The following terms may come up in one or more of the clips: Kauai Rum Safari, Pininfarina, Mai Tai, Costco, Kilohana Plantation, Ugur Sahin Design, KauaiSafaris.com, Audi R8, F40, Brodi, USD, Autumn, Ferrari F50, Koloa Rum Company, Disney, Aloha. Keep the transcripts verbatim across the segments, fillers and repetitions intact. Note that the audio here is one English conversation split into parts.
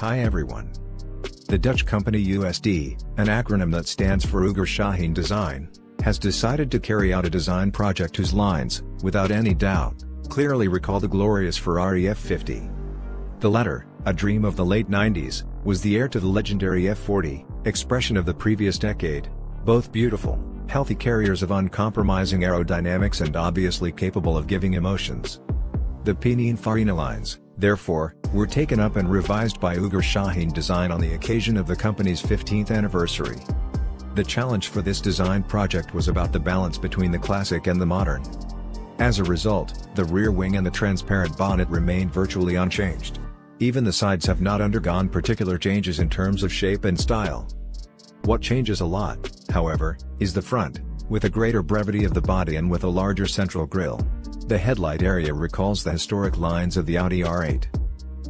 Hi everyone. The Dutch company U S D, an acronym that stands for Ugur Sahin Design, has decided to carry out a design project whose lines, without any doubt, clearly recall the glorious Ferrari F fifty. The latter, a dream of the late nineties, was the heir to the legendary F forty, expression of the previous decade, both beautiful, healthy carriers of uncompromising aerodynamics and obviously capable of giving emotions. The Pininfarina lines, therefore, were taken up and revised by Ugur Sahin Design on the occasion of the company's fifteenth anniversary. The challenge for this design project was about the balance between the classic and the modern. As a result, the rear wing and the transparent bonnet remained virtually unchanged. Even the sides have not undergone particular changes in terms of shape and style. What changes a lot, however, is the front, with a greater brevity of the body and with a larger central grille. The headlight area recalls the historic lines of the Audi R eight.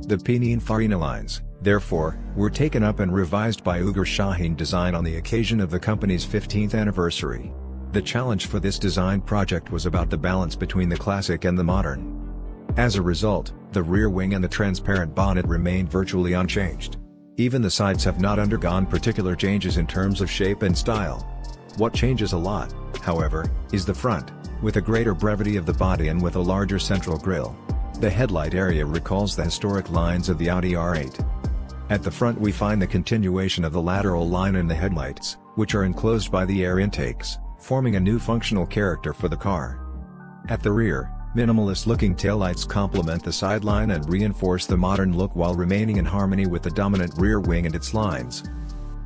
The Pininfarina lines, therefore, were taken up and revised by Ugur Sahin Design on the occasion of the company's fifteenth anniversary. The challenge for this design project was about the balance between the classic and the modern. As a result, the rear wing and the transparent bonnet remained virtually unchanged. Even the sides have not undergone particular changes in terms of shape and style. What changes a lot, however, is the front, with a greater brevity of the body and with a larger central grille. The headlight area recalls the historic lines of the Audi R eight. At the front we find the continuation of the lateral line in the headlights, which are enclosed by the air intakes, forming a new functional character for the car. At the rear, minimalist-looking taillights complement the sideline and reinforce the modern look while remaining in harmony with the dominant rear wing and its lines.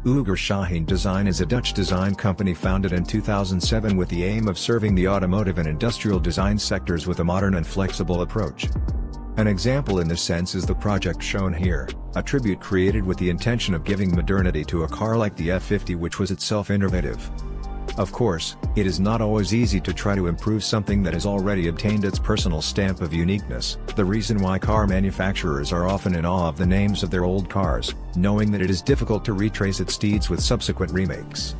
Ugur Sahin Design is a Dutch design company founded in two thousand seven with the aim of serving the automotive and industrial design sectors with a modern and flexible approach. An example in this sense is the project shown here, a tribute created with the intention of giving modernity to a car like the F fifty, which was itself innovative. Of course, it is not always easy to try to improve something that has already obtained its personal stamp of uniqueness, the reason why car manufacturers are often in awe of the names of their old cars, knowing that it is difficult to retrace its deeds with subsequent remakes.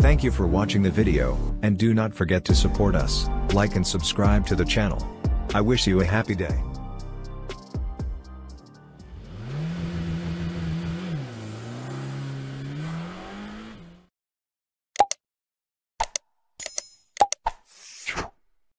Thank you for watching the video, and do not forget to support us, like and subscribe to the channel. I wish you a happy day.